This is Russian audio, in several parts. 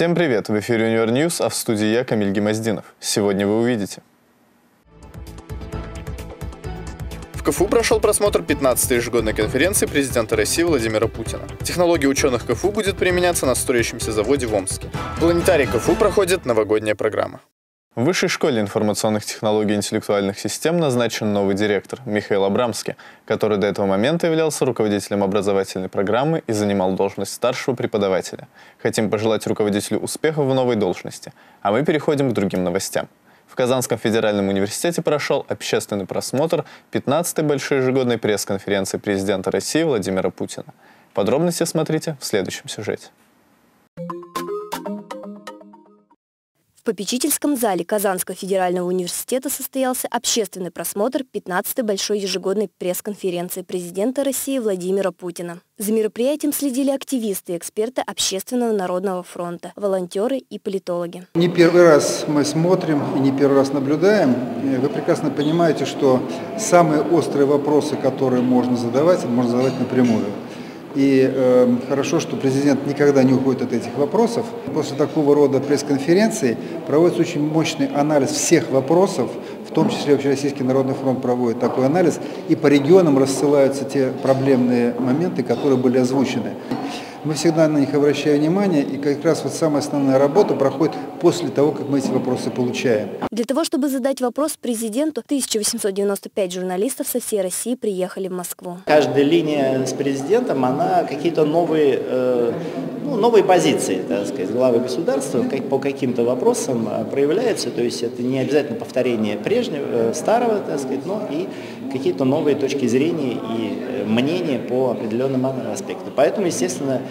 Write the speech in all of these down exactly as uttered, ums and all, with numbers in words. Всем привет! В эфире «Универ Ньюс», а в студии я, Камиль Гимаздинов. Сегодня вы увидите. В КФУ прошел просмотр пятнадцатой ежегодной конференции президента России Владимира Путина. Технологии ученых КФУ будет применяться на строящемся заводе в Омске. В планетарии КФУ проходит новогодняя программа. В Высшей школе информационных технологий и интеллектуальных систем назначен новый директор Михаил Абрамский, который до этого момента являлся руководителем образовательной программы и занимал должность старшего преподавателя. Хотим пожелать руководителю успехов в новой должности, а мы переходим к другим новостям. В Казанском федеральном университете прошел общественный просмотр пятнадцатой большой ежегодной пресс-конференции президента России Владимира Путина. Подробности смотрите в следующем сюжете. В попечительском зале Казанского федерального университета состоялся общественный просмотр пятнадцатой большой ежегодной пресс-конференции президента России Владимира Путина. За мероприятием следили активисты и эксперты Общественного народного фронта, волонтеры и политологи. Не первый раз мы смотрим и не первый раз наблюдаем. Вы прекрасно понимаете, что самые острые вопросы, которые можно задавать, можно задавать напрямую. И э, хорошо, что президент никогда не уходит от этих вопросов. После такого рода пресс-конференции проводится очень мощный анализ всех вопросов, в том числе Общероссийский народный фронт проводит такой анализ, и по регионам рассылаются те проблемные моменты, которые были озвучены. Мы всегда на них обращаем внимание, и как раз вот самая основная работа проходит после того, как мы эти вопросы получаем. Для того, чтобы задать вопрос президенту, тысяча восемьсот девяносто пять журналистов со всей России приехали в Москву. Каждая линия с президентом, она какие-то новые, э, ну, новые позиции, так сказать, главы государства как, по каким-то вопросам проявляется. То есть это не обязательно повторение прежнего, старого, так сказать, но и какие-то новые точки зрения и мнения по определенным аспектам. Поэтому, естественно,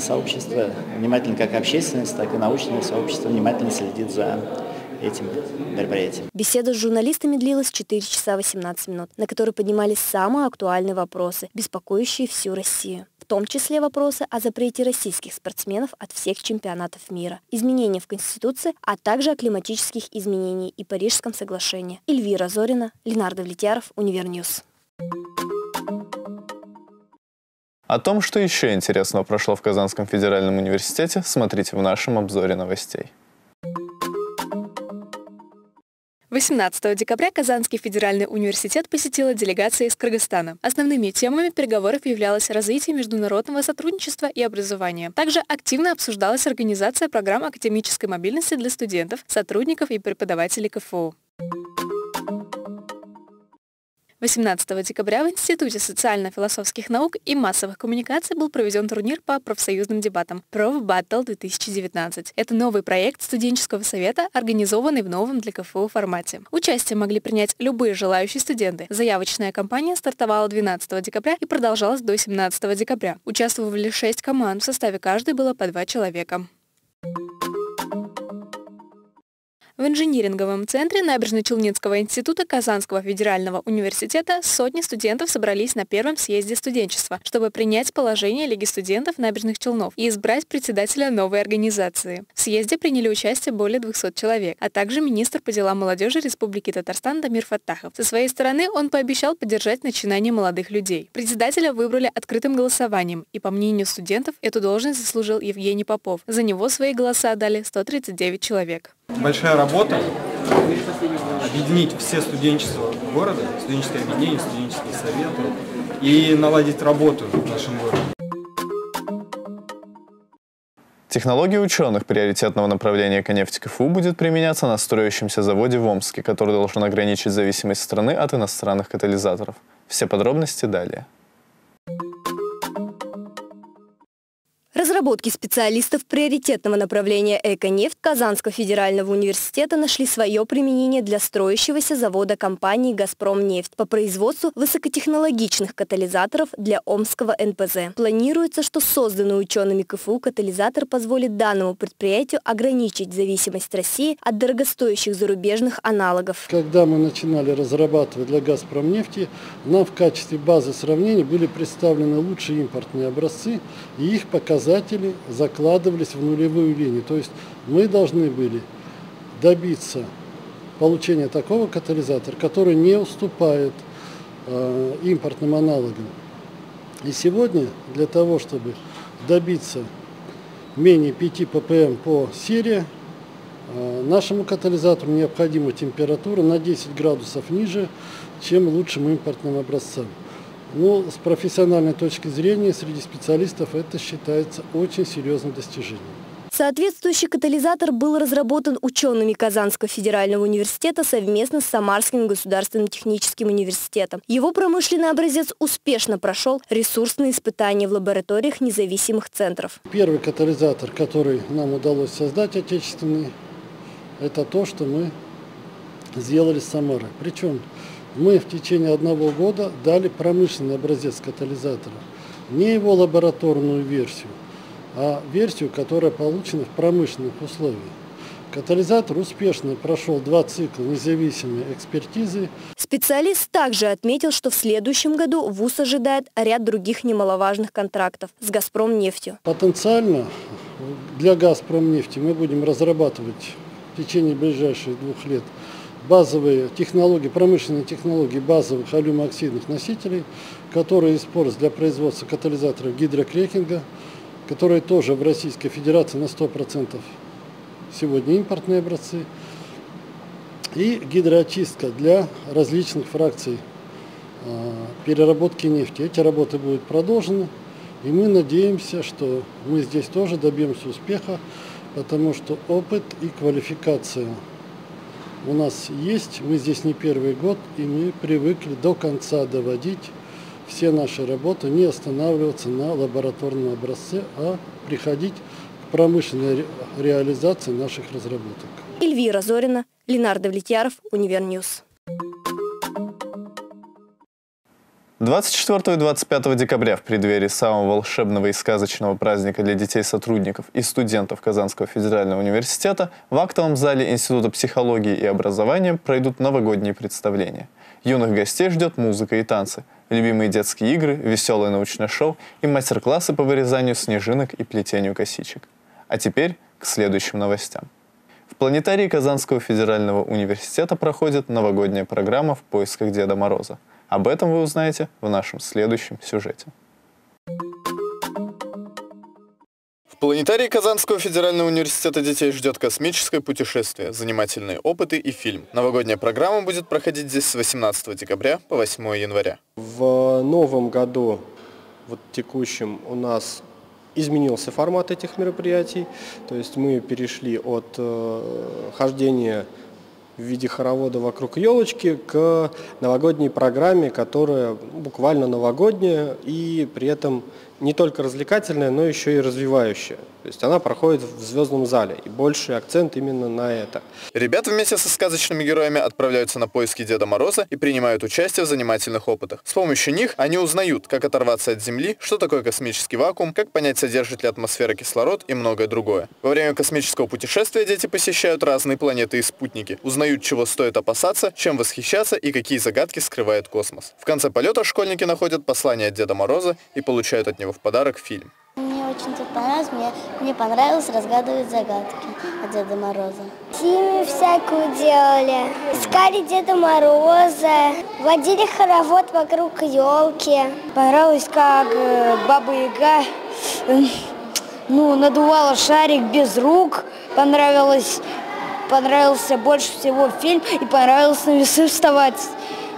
сообщество, внимательно как общественность, так и научное сообщество внимательно следит за этим мероприятием. Беседа с журналистами длилась четыре часа восемнадцать минут, на которой поднимались самые актуальные вопросы, беспокоящие всю Россию. В том числе вопросы о запрете российских спортсменов от всех чемпионатов мира, изменения в Конституции, а также о климатических изменениях и Парижском соглашении. Эльвира Зорина, Ленар Давлетьяров, Универньюс. О том, что еще интересного прошло в Казанском федеральном университете, смотрите в нашем обзоре новостей. восемнадцатого декабря Казанский федеральный университет посетила делегация из Кыргызстана. Основными темами переговоров являлось развитие международного сотрудничества и образования. Также активно обсуждалась организация программ академической мобильности для студентов, сотрудников и преподавателей КФУ. восемнадцатого декабря в Институте социально-философских наук и массовых коммуникаций был проведен турнир по профсоюзным дебатам «Проф Баттл две тысячи девятнадцать». Это новый проект студенческого совета, организованный в новом для КФУ формате. Участие могли принять любые желающие студенты. Заявочная кампания стартовала двенадцатого декабря и продолжалась до семнадцатого декабря. Участвовали шесть команд, в составе каждой было по два человека. В инжиниринговом центре Набережно-Челнинского института Казанского федерального университета сотни студентов собрались на первом съезде студенчества, чтобы принять положение Лиги студентов Набережных Челнов и избрать председателя новой организации. В съезде приняли участие более двухсот человек, а также министр по делам молодежи Республики Татарстан Дамир Фаттахов. Со своей стороны он пообещал поддержать начинание молодых людей. Председателя выбрали открытым голосованием, и по мнению студентов эту должность заслужил Евгений Попов. За него свои голоса дали сто тридцать девять человек. Большая работа объединить все студенчества города, студенческие объединения, студенческие советы и наладить работу в нашем городе. Технологии ученых приоритетного направления «Эконефть» КФУ будет применяться на строящемся заводе в Омске, который должен ограничить зависимость страны от иностранных катализаторов. Все подробности далее. Разработки специалистов приоритетного направления «Эконефть» Казанского федерального университета нашли свое применение для строящегося завода компании «Газпромнефть» по производству высокотехнологичных катализаторов для Омского эн пэ зэ. Планируется, что созданный учеными КФУ катализатор позволит данному предприятию ограничить зависимость России от дорогостоящих зарубежных аналогов. Когда мы начинали разрабатывать для «Газпромнефти», нам в качестве базы сравнения были представлены лучшие импортные образцы, и их показатели закладывались в нулевую линию. То есть мы должны были добиться получения такого катализатора, который не уступает э, импортным аналогам. И сегодня для того, чтобы добиться менее пяти пэ пэ эм по серии, нашему катализатору необходима температура на десять градусов ниже, чем лучшим импортным образцам. Но с профессиональной точки зрения среди специалистов это считается очень серьезным достижением. Соответствующий катализатор был разработан учеными Казанского федерального университета совместно с Самарским государственным техническим университетом. Его промышленный образец успешно прошел ресурсные испытания в лабораториях независимых центров. Первый катализатор, который нам удалось создать отечественный, это то, что мы сделали с Самарой. Причем мы в течение одного года дали промышленный образец катализатора, не его лабораторную версию, а версию, которая получена в промышленных условиях. Катализатор успешно прошел два цикла независимой экспертизы. Специалист также отметил, что в следующем году вуз ожидает ряд других немаловажных контрактов с «Газпромнефтью». Потенциально для «Газпромнефти» мы будем разрабатывать в течение ближайших двух лет базовые технологии, промышленные технологии базовых алюмооксидных носителей, которые используются для производства катализаторов гидрокрекинга, которые тоже в Российской Федерации на сто процентов сегодня импортные образцы, и гидроочистка для различных фракций переработки нефти. Эти работы будут продолжены, и мы надеемся, что мы здесь тоже добьемся успеха, потому что опыт и квалификация у нас есть, мы здесь не первый год, и мы привыкли до конца доводить все наши работы, не останавливаться на лабораторном образце, а приходить к промышленной реализации наших разработок. Эльвира Зорина, Ленар Давлетьяров, Универньюз. двадцать четвёртого и двадцать пятого декабря в преддверии самого волшебного и сказочного праздника для детей сотрудников и студентов Казанского федерального университета в актовом зале Института психологии и образования пройдут новогодние представления. Юных гостей ждет музыка и танцы, любимые детские игры, веселое научное шоу и мастер-классы по вырезанию снежинок и плетению косичек. А теперь к следующим новостям. В планетарии Казанского федерального университета проходит новогодняя программа «В поисках Деда Мороза». Об этом вы узнаете в нашем следующем сюжете. В планетарии Казанского федерального университета детей ждет космическое путешествие, занимательные опыты и фильм. Новогодняя программа будет проходить здесь с восемнадцатого декабря по восьмое января. В новом году, вот текущем, у нас изменился формат этих мероприятий. То есть мы перешли от э, хождения в виде хоровода вокруг елочки к новогодней программе, которая буквально новогодняя и при этом не только развлекательная, но еще и развивающая. То есть она проходит в звездном зале, и больший акцент именно на это. Ребята вместе со сказочными героями отправляются на поиски Деда Мороза и принимают участие в занимательных опытах. С помощью них они узнают, как оторваться от Земли, что такое космический вакуум, как понять, содержит ли атмосфера кислород и многое другое. Во время космического путешествия дети посещают разные планеты и спутники, узнают, чего стоит опасаться, чем восхищаться и какие загадки скрывает космос. В конце полета школьники находят послание от Деда Мороза и получают от него в подарок фильм. Мне очень тут понравилось, мне, мне понравилось разгадывать загадки от Деда Мороза. Зиму всякую делали, искали Деда Мороза, водили хоровод вокруг елки. Понравилось, как Баба Яга ну, надувала шарик без рук. Понравилось, понравился больше всего фильм и понравилось на весы вставать.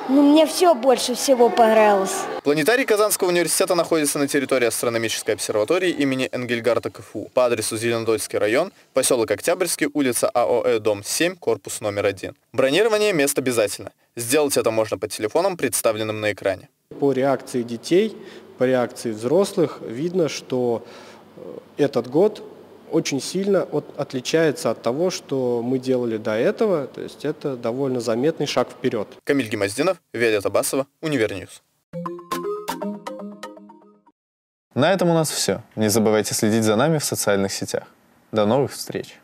Ну, мне все больше всего понравилось. Планетарий Казанского университета находится на территории Астрономической обсерватории имени Энгельгарта ка эф у по адресу Зеленодольский район, поселок Октябрьский, улица а о э, дом семь, корпус номер один. Бронирование мест обязательно. Сделать это можно по телефонам, представленным на экране. По реакции детей, по реакции взрослых видно, что этот год очень сильно от, отличается от того, что мы делали до этого. То есть это довольно заметный шаг вперед. Камиль Гимаздинов, Виолетта Басова, Универньюз. На этом у нас все. Не забывайте следить за нами в социальных сетях. До новых встреч!